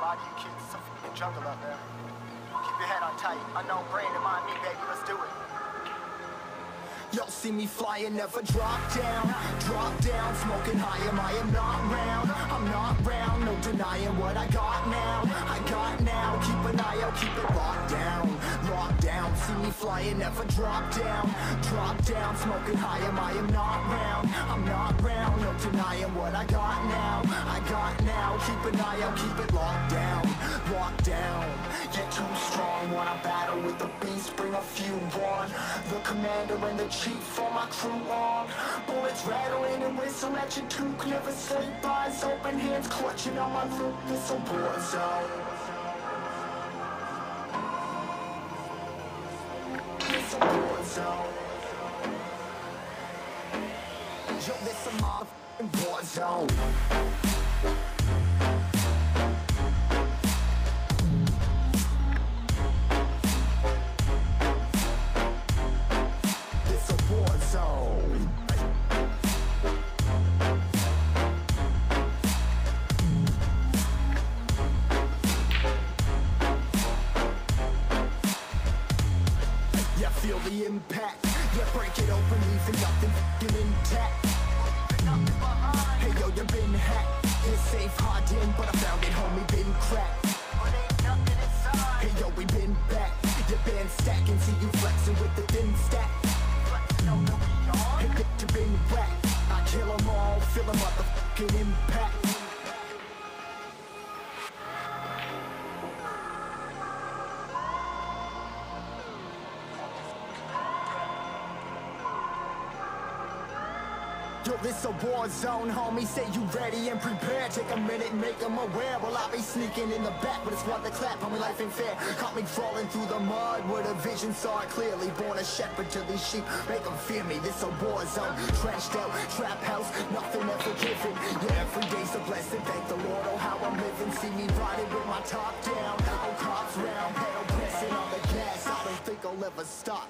a lot of you kids suffer in the jungle out there. Keep your head on tight. Unknown brain and mind me, baby. Let's do it. Y'all see me flying, never drop down, smoking high, am I am not round, I'm not round, no denying what I got now, keep an eye out, keep it locked down, see me flying, never drop down, smoking high, am not round, I'm not round, no denying what I got now, keep an eye out, keep it locked down, you're too strong, wanna battle with the beast, bring a few on, the commander and the chief for my crew on. Bullets rattling and whistle at your toque. Never sleep, eyes open, hands clutching on my loop. This'll War Zone. This'll War Zone. Yo, this a motherfucking War Zone. Feel the impact, yeah, break it open, leaving nothing f***ing intact. Nothing behind. Hey yo, you been hacked, it's safe, hard in, but I found it, homie, been cracked. But ain't nothing inside. Hey yo, we been back, you been stacking, see you flexing with the thin stack. Flexing on the beyond. Hey, you been whacked, I kill them all, feel the motherfucking impact. Yo, this a war zone, homie, say you ready and prepared. Take a minute, make them aware. Well, I'll be sneaking in the back, but it's worth the clap, homie, life ain't fair. Caught me crawling through the mud, where the vision saw it clearly. Born a shepherd to these sheep, make them fear me. This a war zone, trashed out, trap house, nothing ever given. Yeah, every day's a blessing, thank the Lord, oh, how I'm living. See me riding with my top down, oh, cops round, pedal pressing on the gas. I don't think I'll ever stop.